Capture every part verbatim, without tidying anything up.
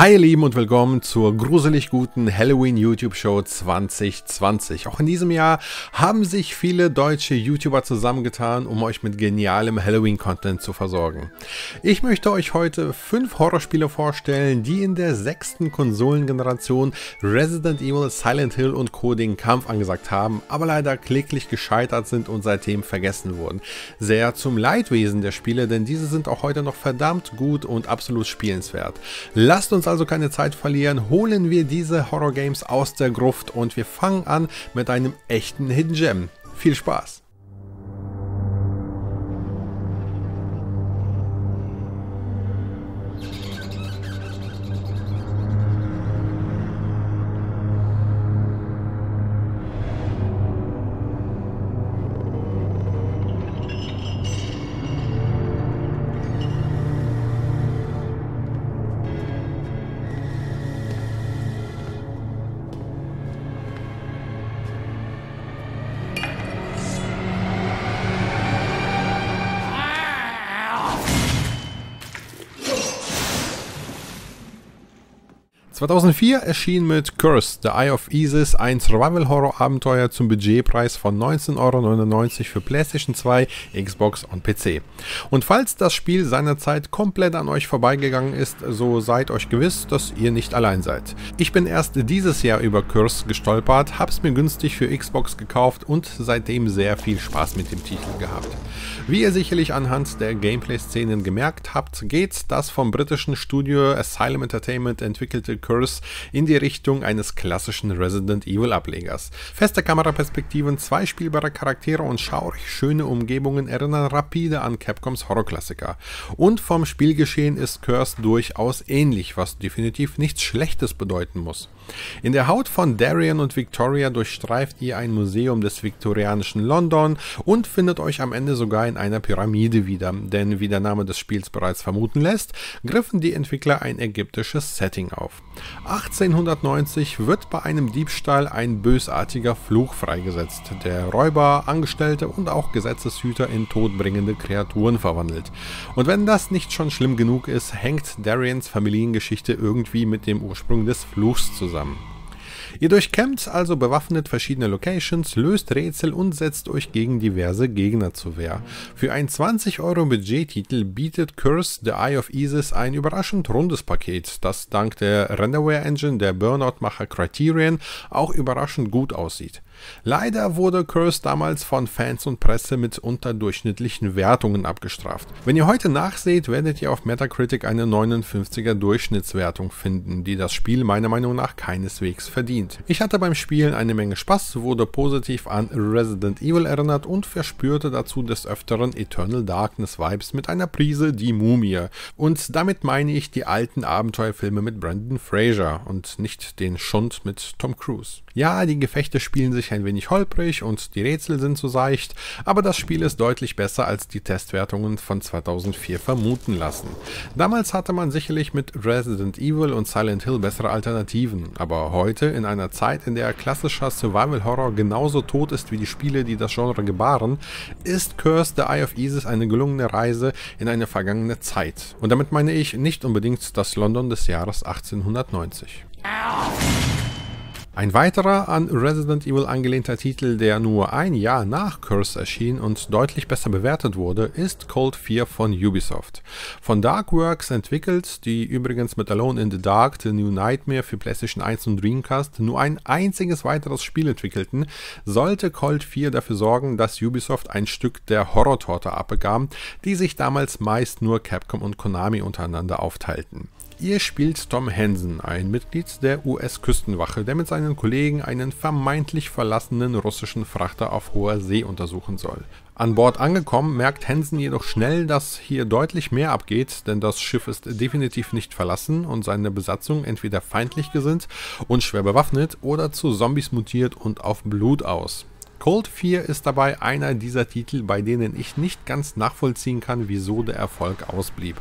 Hi ihr Lieben und willkommen zur gruselig guten Halloween YouTube Show zwanzig zwanzig. Auch in diesem Jahr haben sich viele deutsche YouTuber zusammengetan, um euch mit genialem Halloween-Content zu versorgen. Ich möchte euch heute fünf Horrorspiele vorstellen, die in der sechsten Konsolengeneration Resident Evil, Silent Hill und Co. den Kampf angesagt haben, aber leider kläglich gescheitert sind und seitdem vergessen wurden. Sehr zum Leidwesen der Spiele, denn diese sind auch heute noch verdammt gut und absolut spielenswert. Lasst uns also keine Zeit verlieren, holen wir diese Horror-Games aus der Gruft und wir fangen an mit einem echten Hidden Gem. Viel Spaß! zweitausendvier erschien mit Curse: The Eye of Isis ein Survival-Horror-Abenteuer zum Budgetpreis von neunzehn Euro neunundneunzig für PlayStation zwei, Xbox und P C. Und falls das Spiel seinerzeit komplett an euch vorbeigegangen ist, so seid euch gewiss, dass ihr nicht allein seid. Ich bin erst dieses Jahr über Curse gestolpert, hab's mir günstig für Xbox gekauft und seitdem sehr viel Spaß mit dem Titel gehabt. Wie ihr sicherlich anhand der Gameplay-Szenen gemerkt habt, geht das vom britischen Studio Asylum Entertainment entwickelte Curse in die Richtung eines klassischen Resident Evil Ablegers. Feste Kameraperspektiven, zwei spielbare Charaktere und schaurig schöne Umgebungen erinnern rapide an Capcoms Horrorklassiker. Und vom Spielgeschehen ist Curse durchaus ähnlich, was definitiv nichts Schlechtes bedeuten muss. In der Haut von Darien und Victoria durchstreift ihr ein Museum des viktorianischen London und findet euch am Ende sogar in einer Pyramide wieder, denn wie der Name des Spiels bereits vermuten lässt, griffen die Entwickler ein ägyptisches Setting auf. achtzehnhundertneunzig wird bei einem Diebstahl ein bösartiger Fluch freigesetzt, der Räuber, Angestellte und auch Gesetzeshüter in todbringende Kreaturen verwandelt. Und wenn das nicht schon schlimm genug ist, hängt Dariens Familiengeschichte irgendwie mit dem Ursprung des Fluchs zusammen. Ihr durchkämmt also bewaffnet verschiedene Locations, löst Rätsel und setzt euch gegen diverse Gegner zur Wehr. Für ein zwanzig Euro Budgettitel bietet Curse: The Eye of Isis ein überraschend rundes Paket, das dank der Renderware Engine der Burnout-Macher Criterion auch überraschend gut aussieht. Leider wurde Curse damals von Fans und Presse mit unterdurchschnittlichen Wertungen abgestraft. Wenn ihr heute nachseht, werdet ihr auf Metacritic eine neunundfünfziger Durchschnittswertung finden, die das Spiel meiner Meinung nach keineswegs verdient. Ich hatte beim Spielen eine Menge Spaß, wurde positiv an Resident Evil erinnert und verspürte dazu des Öfteren Eternal Darkness Vibes mit einer Prise die Mumie. Und damit meine ich die alten Abenteuerfilme mit Brendan Fraser und nicht den Schund mit Tom Cruise. Ja, die Gefechte spielen sich ein wenig holprig und die Rätsel sind so seicht, aber das Spiel ist deutlich besser als die Testwertungen von zweitausendvier vermuten lassen. Damals hatte man sicherlich mit Resident Evil und Silent Hill bessere Alternativen, aber heute, in einer Zeit, in der klassischer Survival-Horror genauso tot ist wie die Spiele, die das Genre gebaren, ist Curse: The Eye of Isis eine gelungene Reise in eine vergangene Zeit. Und damit meine ich nicht unbedingt das London des Jahres achtzehnhundertneunzig. Ein weiterer an Resident Evil angelehnter Titel, der nur ein Jahr nach Curse erschien und deutlich besser bewertet wurde, ist Cold Fear von Ubisoft. Von Darkworks entwickelt, die übrigens mit Alone in the Dark, The New Nightmare für PlayStation eins und Dreamcast nur ein einziges weiteres Spiel entwickelten, sollte Cold Fear dafür sorgen, dass Ubisoft ein Stück der Horrortorte abbekam, die sich damals meist nur Capcom und Konami untereinander aufteilten. Ihr spielt Tom Hansen, ein Mitglied der U S-Küstenwache, der mit seinen Kollegen einen vermeintlich verlassenen russischen Frachter auf hoher See untersuchen soll. An Bord angekommen, merkt Hansen jedoch schnell, dass hier deutlich mehr abgeht, denn das Schiff ist definitiv nicht verlassen und seine Besatzung entweder feindlich gesinnt und schwer bewaffnet oder zu Zombies mutiert und auf Blut aus. Cold Fear ist dabei einer dieser Titel, bei denen ich nicht ganz nachvollziehen kann, wieso der Erfolg ausblieb.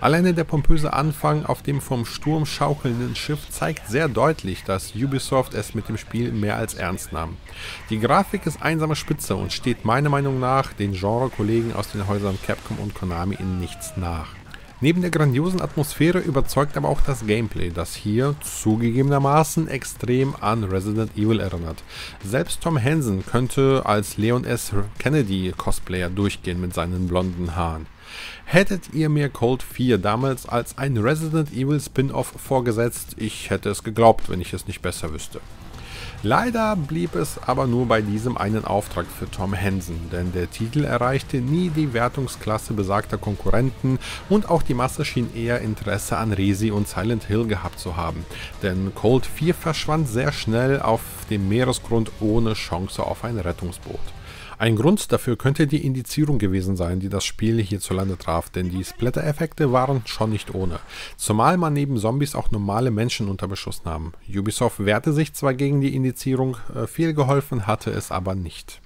Alleine der pompöse Anfang auf dem vom Sturm schaukelnden Schiff zeigt sehr deutlich, dass Ubisoft es mit dem Spiel mehr als ernst nahm. Die Grafik ist einsame Spitze und steht meiner Meinung nach den Genre-Kollegen aus den Häusern Capcom und Konami in nichts nach. Neben der grandiosen Atmosphäre überzeugt aber auch das Gameplay, das hier zugegebenermaßen extrem an Resident Evil erinnert. Selbst Tom Hansen könnte als Leon S. Kennedy Cosplayer durchgehen mit seinen blonden Haaren. Hättet ihr mir Cold Fear damals als ein Resident Evil Spin-Off vorgesetzt, ich hätte es geglaubt, wenn ich es nicht besser wüsste. Leider blieb es aber nur bei diesem einen Auftrag für Tom Hansen, denn der Titel erreichte nie die Wertungsklasse besagter Konkurrenten und auch die Masse schien eher Interesse an Resi und Silent Hill gehabt zu haben, denn Cold Fear verschwand sehr schnell auf dem Meeresgrund ohne Chance auf ein Rettungsboot. Ein Grund dafür könnte die Indizierung gewesen sein, die das Spiel hierzulande traf, denn die Splatter-Effekte waren schon nicht ohne. Zumal man neben Zombies auch normale Menschen unter Beschuss nahm. Ubisoft wehrte sich zwar gegen die Indizierung, viel geholfen hatte es aber nicht.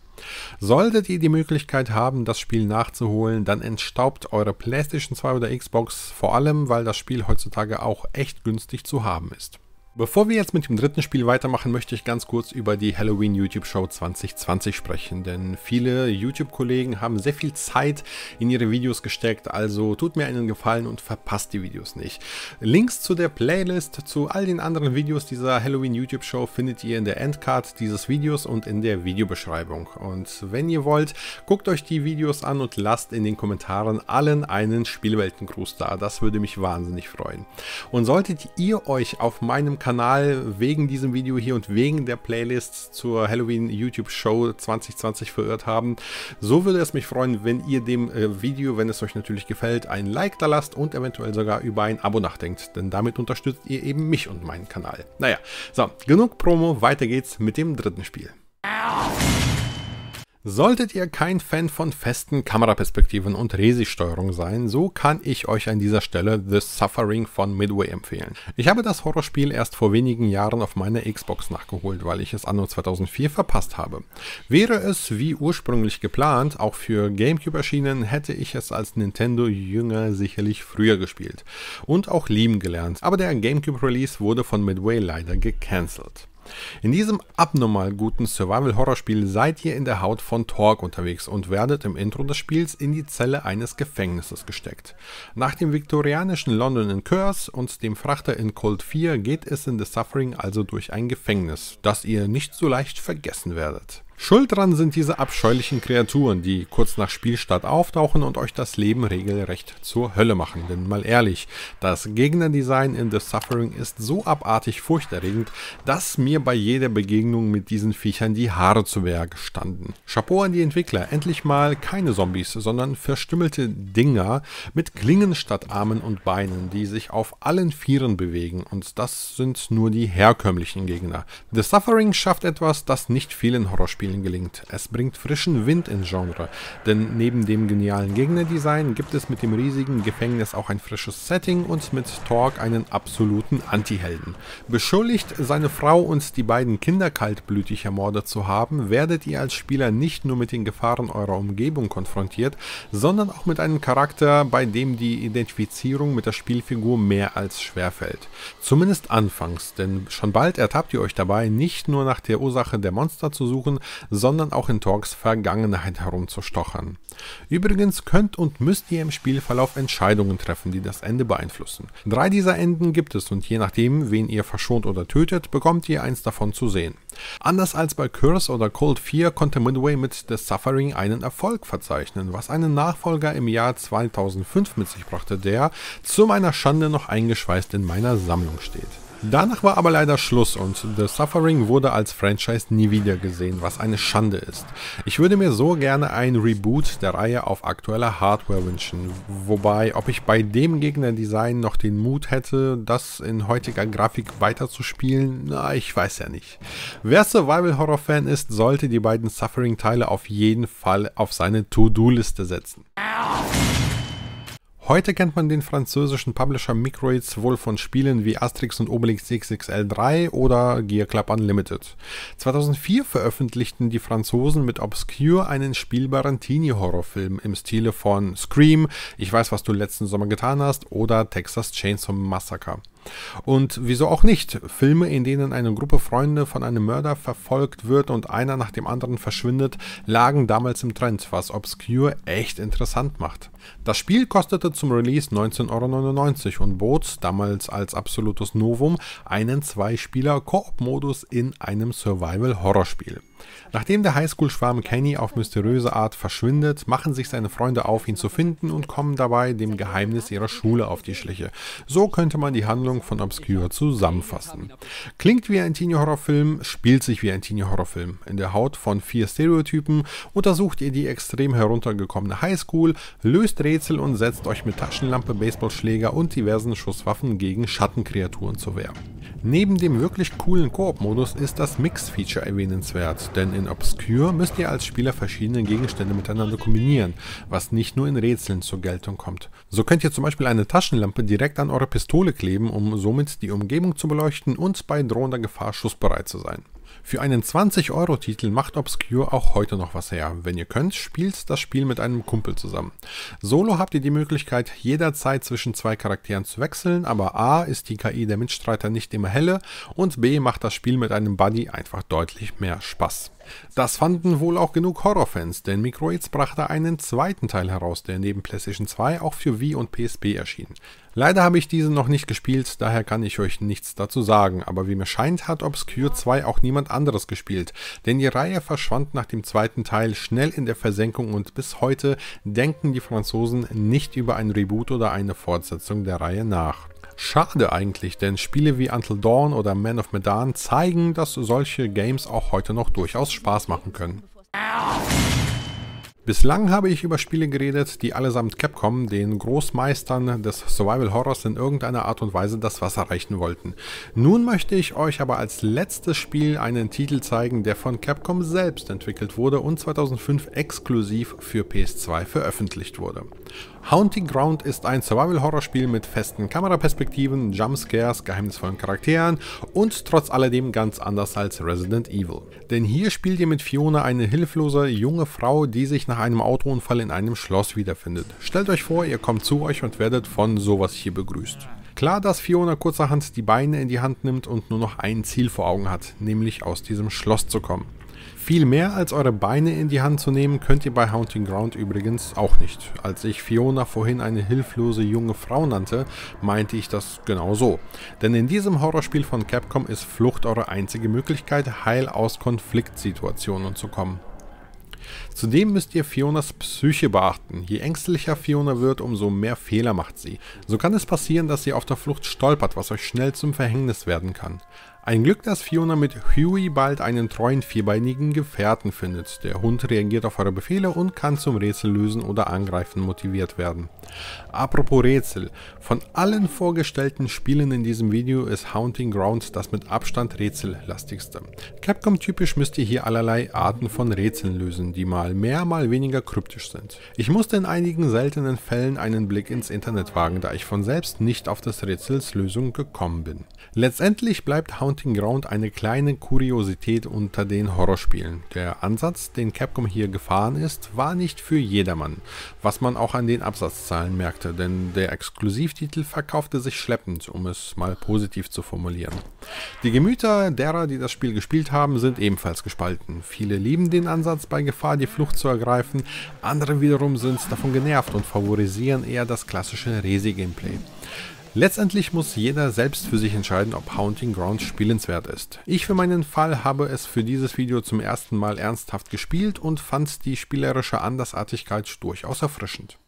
Solltet ihr die Möglichkeit haben, das Spiel nachzuholen, dann entstaubt eure PlayStation zwei oder Xbox, vor allem weil das Spiel heutzutage auch echt günstig zu haben ist. Bevor wir jetzt mit dem dritten Spiel weitermachen, möchte ich ganz kurz über die Halloween YouTube Show zwanzig zwanzig sprechen, denn viele YouTube-Kollegen haben sehr viel Zeit in ihre Videos gesteckt, also tut mir einen Gefallen und verpasst die Videos nicht. Links zu der Playlist, zu all den anderen Videos dieser Halloween YouTube Show findet ihr in der Endcard dieses Videos und in der Videobeschreibung. Und wenn ihr wollt, guckt euch die Videos an und lasst in den Kommentaren allen einen Spielweltengruß da, das würde mich wahnsinnig freuen. Und solltet ihr euch auf meinem Kanal wegen diesem Video hier und wegen der Playlists zur Halloween YouTube Show zwanzig zwanzig verirrt haben. So würde es mich freuen, wenn ihr dem äh, Video, wenn es euch natürlich gefällt, ein Like da lasst und eventuell sogar über ein Abo nachdenkt, denn damit unterstützt ihr eben mich und meinen Kanal. Naja, so, genug Promo, weiter geht's mit dem dritten Spiel. Solltet ihr kein Fan von festen Kameraperspektiven und Resi-Steuerung sein, so kann ich euch an dieser Stelle The Suffering von Midway empfehlen. Ich habe das Horrorspiel erst vor wenigen Jahren auf meiner Xbox nachgeholt, weil ich es anno zweitausendvier verpasst habe. Wäre es wie ursprünglich geplant, auch für Gamecube erschienen, hätte ich es als Nintendo-Jünger sicherlich früher gespielt und auch lieben gelernt, aber der Gamecube-Release wurde von Midway leider gecancelt. In diesem abnormal guten Survival-Horrorspiel seid ihr in der Haut von Torque unterwegs und werdet im Intro des Spiels in die Zelle eines Gefängnisses gesteckt. Nach dem viktorianischen London in Curse und dem Frachter in Cold Fear geht es in The Suffering also durch ein Gefängnis, das ihr nicht so leicht vergessen werdet. Schuld dran sind diese abscheulichen Kreaturen, die kurz nach Spielstart auftauchen und euch das Leben regelrecht zur Hölle machen. Denn mal ehrlich, das Gegnerdesign in The Suffering ist so abartig furchterregend, dass mir bei jeder Begegnung mit diesen Viechern die Haare zu Berge standen. Chapeau an die Entwickler, endlich mal keine Zombies, sondern verstümmelte Dinger mit Klingen statt Armen und Beinen, die sich auf allen Vieren bewegen. Und das sind nur die herkömmlichen Gegner. The Suffering schafft etwas, das nicht vielen Horrorspielen gelingt. Es bringt frischen Wind ins Genre, denn neben dem genialen Gegnerdesign gibt es mit dem riesigen Gefängnis auch ein frisches Setting und mit Torque einen absoluten Anti-Helden. Beschuldigt, seine Frau und die beiden Kinder kaltblütig ermordet zu haben, werdet ihr als Spieler nicht nur mit den Gefahren eurer Umgebung konfrontiert, sondern auch mit einem Charakter, bei dem die Identifizierung mit der Spielfigur mehr als schwer fällt. Zumindest anfangs, denn schon bald ertappt ihr euch dabei, nicht nur nach der Ursache der Monster zu suchen, sondern auch in Torques Vergangenheit herumzustochern. Übrigens könnt und müsst ihr im Spielverlauf Entscheidungen treffen, die das Ende beeinflussen. Drei dieser Enden gibt es und je nachdem, wen ihr verschont oder tötet, bekommt ihr eins davon zu sehen. Anders als bei Curse oder Cold Fear konnte Midway mit The Suffering einen Erfolg verzeichnen, was einen Nachfolger im Jahr zweitausendfünf mit sich brachte, der zu meiner Schande noch eingeschweißt in meiner Sammlung steht. Danach war aber leider Schluss und The Suffering wurde als Franchise nie wieder gesehen, was eine Schande ist. Ich würde mir so gerne ein Reboot der Reihe auf aktueller Hardware wünschen, wobei, ob ich bei dem Gegnerdesign noch den Mut hätte, das in heutiger Grafik weiterzuspielen, na, ich weiß ja nicht. Wer Survival-Horror-Fan ist, sollte die beiden Suffering-Teile auf jeden Fall auf seine To-Do-Liste setzen. Heute kennt man den französischen Publisher Microids wohl von Spielen wie Asterix und Obelix X X L drei oder Gear Club Unlimited. zweitausendvier veröffentlichten die Franzosen mit Obscure einen spielbaren Teenie-Horrorfilm im Stile von Scream, Ich weiß, was du letzten Sommer getan hast oder Texas Chainsaw Massacre. Und wieso auch nicht? Filme, in denen eine Gruppe Freunde von einem Mörder verfolgt wird und einer nach dem anderen verschwindet, lagen damals im Trend, was Obscure echt interessant macht. Das Spiel kostete zum Release neunzehn Euro neunundneunzig und bot, damals als absolutes Novum, einen Zwei-Spieler-Koop-Modus in einem Survival-Horror-Spiel. Nachdem der Highschool-Schwarm Kenny auf mysteriöse Art verschwindet, machen sich seine Freunde auf, ihn zu finden und kommen dabei dem Geheimnis ihrer Schule auf die Schliche. So könnte man die Handlung von Obscure zusammenfassen. Klingt wie ein Teenie-Horrorfilm, spielt sich wie ein Teenie-Horrorfilm. In der Haut von vier Stereotypen untersucht ihr die extrem heruntergekommene Highschool, löst Rätsel und setzt euch mit Taschenlampe, Baseballschläger und diversen Schusswaffen gegen Schattenkreaturen zur Wehr. Neben dem wirklich coolen Koop-Modus ist das Mix-Feature erwähnenswert, denn in Obscure müsst ihr als Spieler verschiedene Gegenstände miteinander kombinieren, was nicht nur in Rätseln zur Geltung kommt. So könnt ihr zum Beispiel eine Taschenlampe direkt an eure Pistole kleben, um somit die Umgebung zu beleuchten und bei drohender Gefahr schussbereit zu sein. Für einen zwanzig Euro Titel macht Obscure auch heute noch was her. Wenn ihr könnt, spielt das Spiel mit einem Kumpel zusammen. Solo habt ihr die Möglichkeit, jederzeit zwischen zwei Charakteren zu wechseln, aber A ist die K I der Mitstreiter nicht immer helle und B macht das Spiel mit einem Buddy einfach deutlich mehr Spaß. Das fanden wohl auch genug Horrorfans, denn Microids brachte einen zweiten Teil heraus, der neben PlayStation zwei auch für Wii und P S P erschien. Leider habe ich diesen noch nicht gespielt, daher kann ich euch nichts dazu sagen, aber wie mir scheint, hat Obscure zwei auch niemand anderes gespielt, denn die Reihe verschwand nach dem zweiten Teil schnell in der Versenkung und bis heute denken die Franzosen nicht über ein Reboot oder eine Fortsetzung der Reihe nach. Schade eigentlich, denn Spiele wie Until Dawn oder Man of Medan zeigen, dass solche Games auch heute noch durchaus Spaß machen können. Bislang habe ich über Spiele geredet, die allesamt Capcom, den Großmeistern des Survival Horrors, in irgendeiner Art und Weise das Wasser reichen wollten. Nun möchte ich euch aber als letztes Spiel einen Titel zeigen, der von Capcom selbst entwickelt wurde und zweitausendfünf exklusiv für P S zwei veröffentlicht wurde. Haunting Ground ist ein Survival-Horror-Spiel mit festen Kameraperspektiven, Jumpscares, geheimnisvollen Charakteren und trotz alledem ganz anders als Resident Evil. Denn hier spielt ihr mit Fiona, eine hilflose junge Frau, die sich nach einem Autounfall in einem Schloss wiederfindet. Stellt euch vor, ihr kommt zu euch und werdet von sowas hier begrüßt. Klar, dass Fiona kurzerhand die Beine in die Hand nimmt und nur noch ein Ziel vor Augen hat, nämlich aus diesem Schloss zu kommen. Viel mehr als eure Beine in die Hand zu nehmen, könnt ihr bei Haunting Ground übrigens auch nicht. Als ich Fiona vorhin eine hilflose junge Frau nannte, meinte ich das genau so. Denn in diesem Horrorspiel von Capcom ist Flucht eure einzige Möglichkeit, heil aus Konfliktsituationen zu kommen. Zudem müsst ihr Fionas Psyche beachten. Je ängstlicher Fiona wird, umso mehr Fehler macht sie. So kann es passieren, dass sie auf der Flucht stolpert, was euch schnell zum Verhängnis werden kann. Ein Glück, dass Fiona mit Huey bald einen treuen vierbeinigen Gefährten findet. Der Hund reagiert auf eure Befehle und kann zum Rätsel lösen oder angreifen motiviert werden. Apropos Rätsel. Von allen vorgestellten Spielen in diesem Video ist Haunting Ground das mit Abstand rätsellastigste. Capcom-typisch müsst ihr hier allerlei Arten von Rätseln lösen, die mal mehr, mal weniger kryptisch sind. Ich musste in einigen seltenen Fällen einen Blick ins Internet wagen, da ich von selbst nicht auf das Rätselslösung gekommen bin. Letztendlich bleibt Haunting Haunting Ground eine kleine Kuriosität unter den Horrorspielen. Der Ansatz, den Capcom hier gefahren ist, war nicht für jedermann, was man auch an den Absatzzahlen merkte, denn der Exklusivtitel verkaufte sich schleppend, um es mal positiv zu formulieren. Die Gemüter derer, die das Spiel gespielt haben, sind ebenfalls gespalten. Viele lieben den Ansatz, bei Gefahr die Flucht zu ergreifen, andere wiederum sind davon genervt und favorisieren eher das klassische Resi-Gameplay. Letztendlich muss jeder selbst für sich entscheiden, ob Haunting Ground spielenswert ist. Ich für meinen Fall habe es für dieses Video zum ersten Mal ernsthaft gespielt und fand die spielerische Andersartigkeit durchaus erfrischend.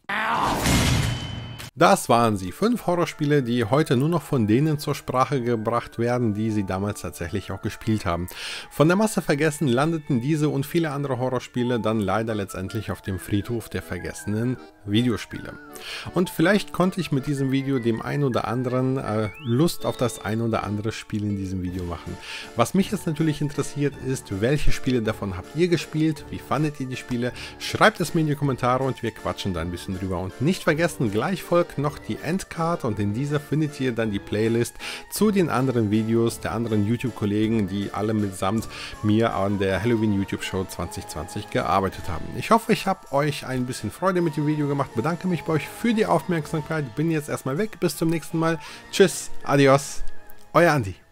Das waren sie, fünf Horrorspiele, die heute nur noch von denen zur Sprache gebracht werden, die sie damals tatsächlich auch gespielt haben. Von der Masse vergessen landeten diese und viele andere Horrorspiele dann leider letztendlich auf dem Friedhof der vergessenen Videospiele. Und vielleicht konnte ich mit diesem Video dem ein oder anderen äh, Lust auf das ein oder andere Spiel in diesem Video machen. Was mich jetzt natürlich interessiert ist, welche Spiele davon habt ihr gespielt, wie fandet ihr die Spiele? Schreibt es mir in die Kommentare und wir quatschen da ein bisschen drüber. Und nicht vergessen, gleich folgt noch die Endcard und in dieser findet ihr dann die Playlist zu den anderen Videos der anderen YouTube-Kollegen, die alle mitsamt mir an der Halloween YouTube Show zwanzig zwanzig gearbeitet haben. Ich hoffe, ich habe euch ein bisschen Freude mit dem Video gemacht. gemacht. Bedanke mich bei euch für die Aufmerksamkeit. Bin jetzt erstmal weg. Bis zum nächsten Mal. Tschüss, adios, euer Andi.